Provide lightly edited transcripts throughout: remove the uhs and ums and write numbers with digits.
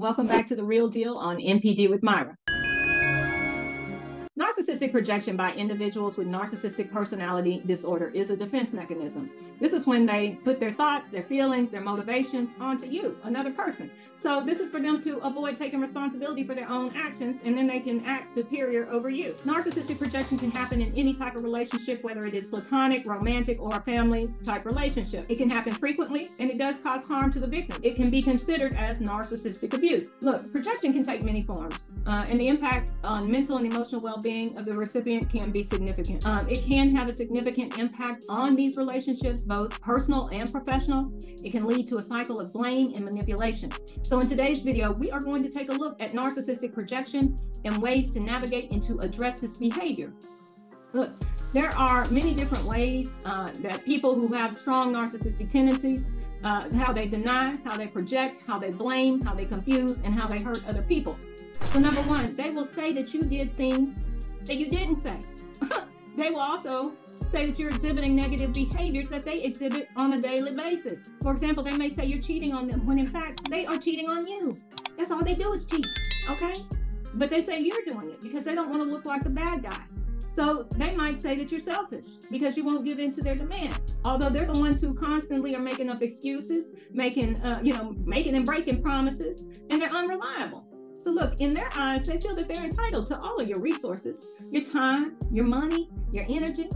Welcome back to The Real Deal on NPD with Myra. Narcissistic projection by individuals with narcissistic personality disorder is a defense mechanism. This is when they put their thoughts, their feelings, their motivations onto you, another person. So this is for them to avoid taking responsibility for their own actions, and then they can act superior over you. Narcissistic projection can happen in any type of relationship, whether it is platonic, romantic, or a family type relationship. It can happen frequently, and it does cause harm to the victim. It can be considered as narcissistic abuse. Look, projection can take many forms, and the impact on mental and emotional well-being of the recipient can be significant. It can have a significant impact on these relationships, both personal and professional. It can lead to a cycle of blame and manipulation. So in today's video, we are going to take a look at narcissistic projection and ways to navigate and to address this behavior. Look, there are many different ways that people who have strong narcissistic tendencies, how they deny, how they project, how they blame, how they confuse, and how they hurt other people. So number one, they will say that you did things that you didn't say. They will also say that you're exhibiting negative behaviors that they exhibit on a daily basis. For example, they may say you're cheating on them when in fact they are cheating on you. That's all they do is cheat, okay? But they say you're doing it because they don't want to look like the bad guy. So they might say that you're selfish because you won't give in to their demands. Although they're the ones who constantly are making up excuses, making and breaking promises, and they're unreliable. So look, in their eyes, they feel that they're entitled to all of your resources, your time, your money, your energy.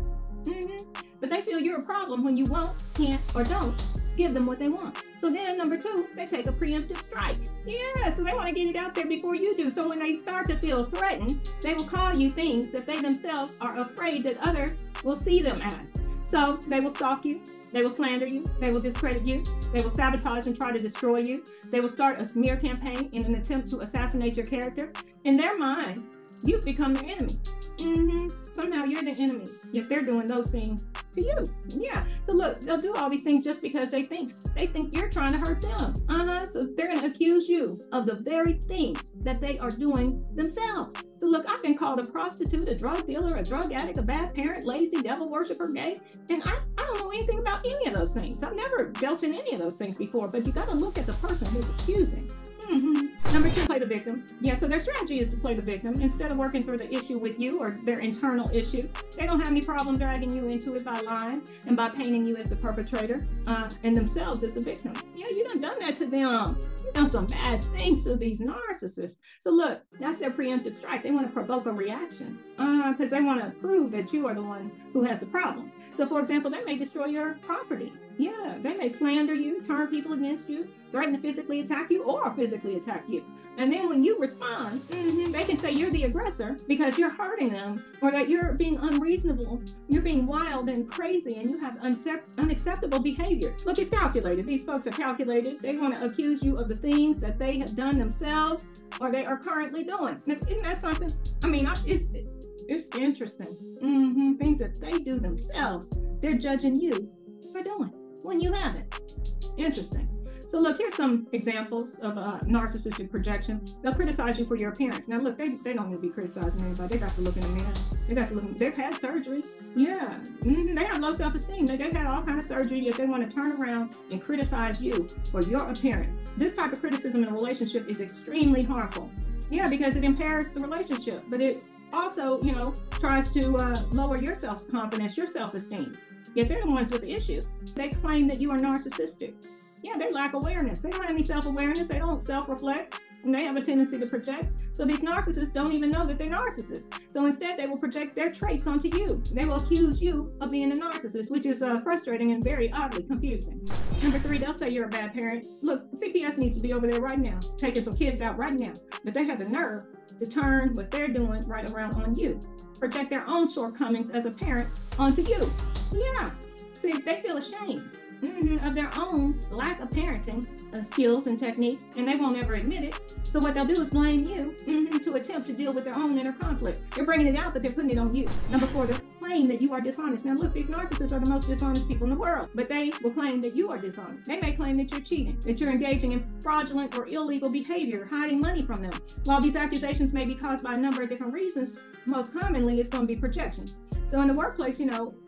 But they feel you're a problem when you won't, can't, or don't give them what they want. So then number two, they take a preemptive strike. Yeah, so they want to get it out there before you do. So when they start to feel threatened, they will call you things that they themselves are afraid that others will see them as. So they will stalk you, they will slander you, they will discredit you, they will sabotage and try to destroy you, they will start a smear campaign in an attempt to assassinate your character. In their mind, you've become their enemy. Somehow you're the enemy if they're doing those things to you. Yeah, so look, they'll do all these things just because they think you're trying to hurt them. So they're gonna accuse you of the very things that they are doing themselves. So look, I've been called a prostitute, a drug dealer, a drug addict, a bad parent, lazy, devil worshiper, gay, and I don't know anything about any of those things. I've never dealt in any of those things before, but you gotta look at the person who's accusing. Number two, play the victim. Yeah, so their strategy is to play the victim. Instead of working through the issue with you or their internal issue, they don't have any problem dragging you into it by lying and by painting you as the perpetrator and themselves as the victim. Yeah, you done that to them. You done some bad things to these narcissists. So look, that's their preemptive strike. They want to provoke a reaction because they want to prove that you are the one who has the problem. So for example, they may destroy your property. Yeah, they may slander you, turn people against you, threaten to physically attack you or physically attack you. And then when you respond, they can say you're the aggressor because you're hurting them, or that you're being unreasonable, you're being wild and crazy, and you have unacceptable behavior. Look, it's calculated. These folks are calculated. They want to accuse you of the things that they have done themselves or they are currently doing. Isn't that something? I mean, it's interesting. Things that they do themselves, they're judging you for doing when you haven't. Interesting. So look, here's some examples of narcissistic projection. They'll criticize you for your appearance. Now look, they don't need to be criticizing anybody. They got to look in the mirror. They got to look. They've had surgery. Yeah, they have low self-esteem. They've had all kinds of surgery, yet they want to turn around and criticize you for your appearance. This type of criticism in a relationship is extremely harmful. Yeah, because it impairs the relationship, but it also, tries to lower your self-confidence, your self-esteem. Yet they're the ones with the issue. They claim that you are narcissistic. Yeah, they lack awareness. They don't have any self-awareness. They don't self-reflect, and they have a tendency to project. So these narcissists don't even know that they're narcissists. So instead, they will project their traits onto you. They will accuse you of being a narcissist, which is frustrating and very oddly confusing. Number three, they'll say you're a bad parent. Look, CPS needs to be over there right now, taking some kids out right now. But they have the nerve to turn what they're doing right around on you. Project their own shortcomings as a parent onto you. Yeah, see, they feel ashamed of their own lack of parenting skills and techniques, and they won't ever admit it. So what they'll do is blame you to attempt to deal with their own inner conflict. They're bringing it out, but they're putting it on you. Number four, they'll claim that you are dishonest. Now look, these narcissists are the most dishonest people in the world, but they will claim that you are dishonest. They may claim that you're cheating, that you're engaging in fraudulent or illegal behavior, hiding money from them. While these accusations may be caused by a number of different reasons, most commonly it's going to be projection. So in the workplace,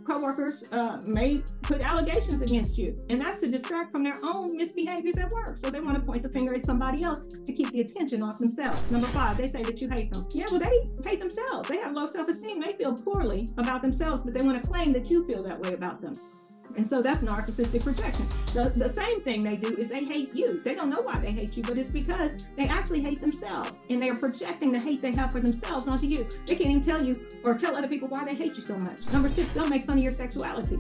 coworkers may put allegations against you, and that's to distract from their own misbehaviors at work. So they want to point the finger at somebody else to keep the attention off themselves. Number five, they say that you hate them. Yeah, well, they hate themselves. They have low self-esteem. They feel poorly about themselves, but they want to claim that you feel that way about them. And so that's narcissistic projection. The same thing they do is they hate you. They don't know why they hate you, but it's because they actually hate themselves, and they are projecting the hate they have for themselves onto you. They can't even tell you or tell other people why they hate you so much. Number six, they'll make fun of your sexuality.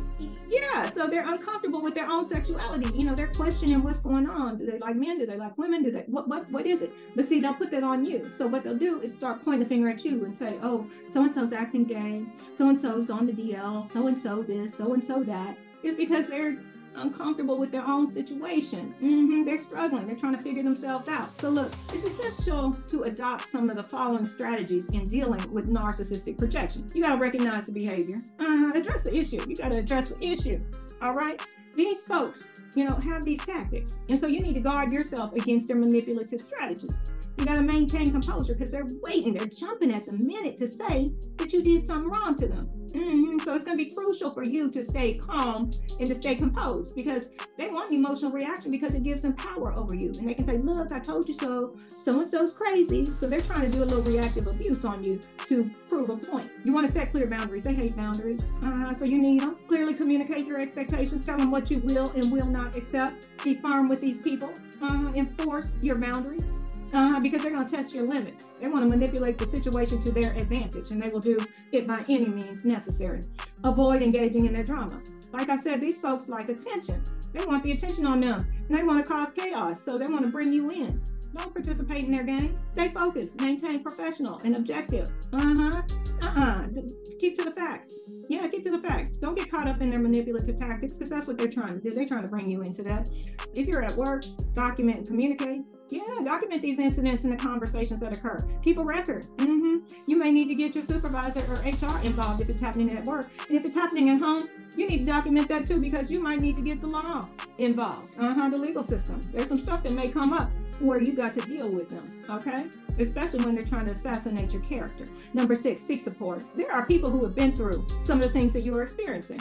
Yeah, so they're uncomfortable with their own sexuality. You know, they're questioning what's going on. Do they like men? Do they like women? Do they, what is it? But see, they'll put that on you. So what they'll do is start pointing the finger at you and say, oh, so-and-so's acting gay. So-and-so's on the DL. So-and-so this, so-and-so that. It's because they're uncomfortable with their own situation. They're struggling. They're trying to figure themselves out. So look, it's essential to adopt some of the following strategies in dealing with narcissistic projection. You got to recognize the behavior. Address the issue. You got to address the issue. All right. These folks, you know, have these tactics. And so you need to guard yourself against their manipulative strategies. You got to maintain composure because they're waiting. They're jumping at the minute to say that you did something wrong to them. So it's going to be crucial for you to stay calm and to stay composed, because they want an emotional reaction because it gives them power over you. And they can say, look, I told you so. So-and-so's crazy. So they're trying to do a little reactive abuse on you to prove a point. You want to set clear boundaries. They hate boundaries. So you need them. Clearly communicate your expectations. Tell them what you will and will not accept. Be firm with these people. Enforce your boundaries. Because they're going to test your limits. They want to manipulate the situation to their advantage, and they will do it by any means necessary. Avoid engaging in their drama. Like I said, these folks like attention. They want the attention on them, and they want to cause chaos, so they want to bring you in. Don't participate in their game. Stay focused. Maintain professional and objective. Keep to the facts. Yeah, keep to the facts. Don't get caught up in their manipulative tactics, because that's what they're trying to do. They're trying to bring you into that. If you're at work, document and communicate. Yeah, document these incidents and the conversations that occur. Keep a record. You may need to get your supervisor or HR involved if it's happening at work. And if it's happening at home, you need to document that too, because you might need to get the law involved, the legal system. There's some stuff that may come up where you got to deal with them, okay? Especially when they're trying to assassinate your character. Number six, seek support. There are people who have been through some of the things that you are experiencing.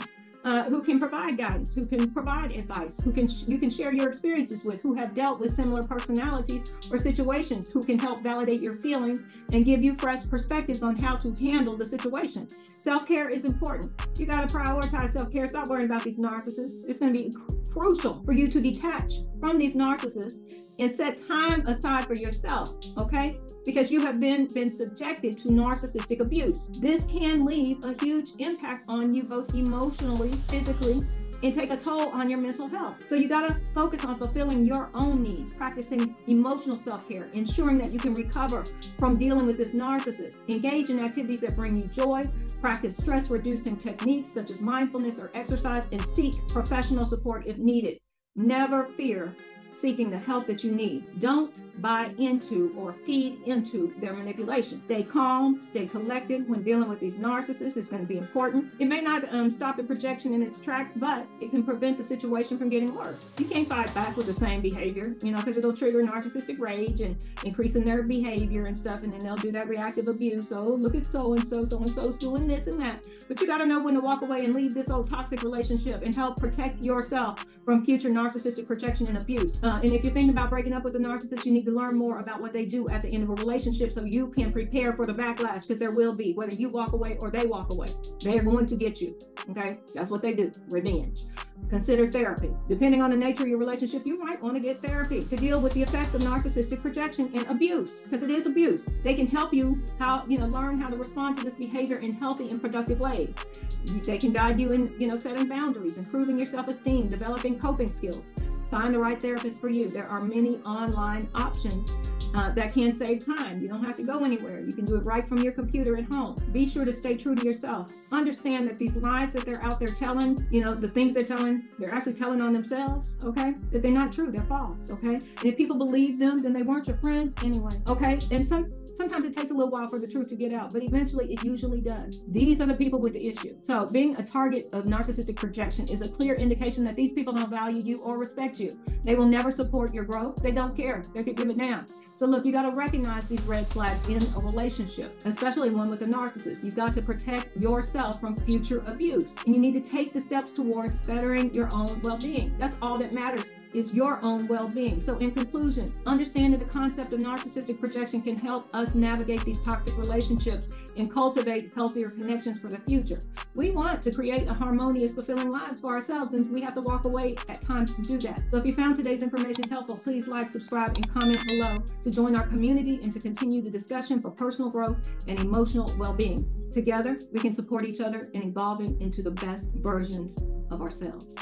Who can provide guidance, who can provide advice, who can you can share your experiences with, who have dealt with similar personalities or situations, who can help validate your feelings and give you fresh perspectives on how to handle the situation. Self-care is important. You got to prioritize self-care. Stop worrying about these narcissists. It's going to be crucial for you to detach from these narcissists and set time aside for yourself, okay? Because you have been subjected to narcissistic abuse. This can leave a huge impact on you, both emotionally, physically, and take a toll on your mental health. So you gotta focus on fulfilling your own needs, practicing emotional self-care, ensuring that you can recover from dealing with this narcissist. Engage in activities that bring you joy, practice stress-reducing techniques such as mindfulness or exercise, and seek professional support if needed. Never fear seeking the help that you need. Don't buy into or feed into their manipulation. Stay calm, stay collected when dealing with these narcissists. It's going to be important. It may not stop the projection in its tracks, but it can prevent the situation from getting worse. You can't fight back with the same behavior, you know, because it'll trigger narcissistic rage and increase in their behavior and stuff, and then they'll do that reactive abuse. Oh, look at so-and-so, so-and-so's doing this and that. But you got to know when to walk away and leave this old toxic relationship and help protect yourself from future narcissistic projection and abuse. And if you're thinking about breaking up with a narcissist, you need to learn more about what they do at the end of a relationship so you can prepare for the backlash, because there will be. Whether you walk away or they walk away, they are going to get you, okay? That's what they do, revenge. Consider therapy. Depending on the nature of your relationship, you might want to get therapy to deal with the effects of narcissistic projection and abuse, because it is abuse. They can help you learn how to respond to this behavior in healthy and productive ways. They can guide you in setting boundaries, improving your self-esteem, developing coping skills. Find the right therapist for you. There are many online options that can save time. You don't have to go anywhere. You can do it right from your computer at home. Be sure to stay true to yourself. Understand that these lies that they're out there telling, the things they're telling, they're actually telling on themselves, okay? That they're not true, they're false, okay? And if people believe them, then they weren't your friends anyway, okay? And some Sometimes it takes a little while for the truth to get out, but eventually it usually does. These are the people with the issue. So being a target of narcissistic projection is a clear indication that these people don't value you or respect you. They will never support your growth. They don't care. They could give it down. So look, you got to recognize these red flags in a relationship, especially one with a narcissist. You've got to protect yourself from future abuse, and you need to take the steps towards bettering your own well-being. That's all that matters, is your own well-being. So in conclusion, understanding the concept of narcissistic projection can help us navigate these toxic relationships and cultivate healthier connections for the future. We want to create a harmonious, fulfilling lives for ourselves, and we have to walk away at times to do that. So if you found today's information helpful, please like, subscribe, and comment below to join our community and to continue the discussion for personal growth and emotional well-being. Together, we can support each other in evolving into the best versions of ourselves.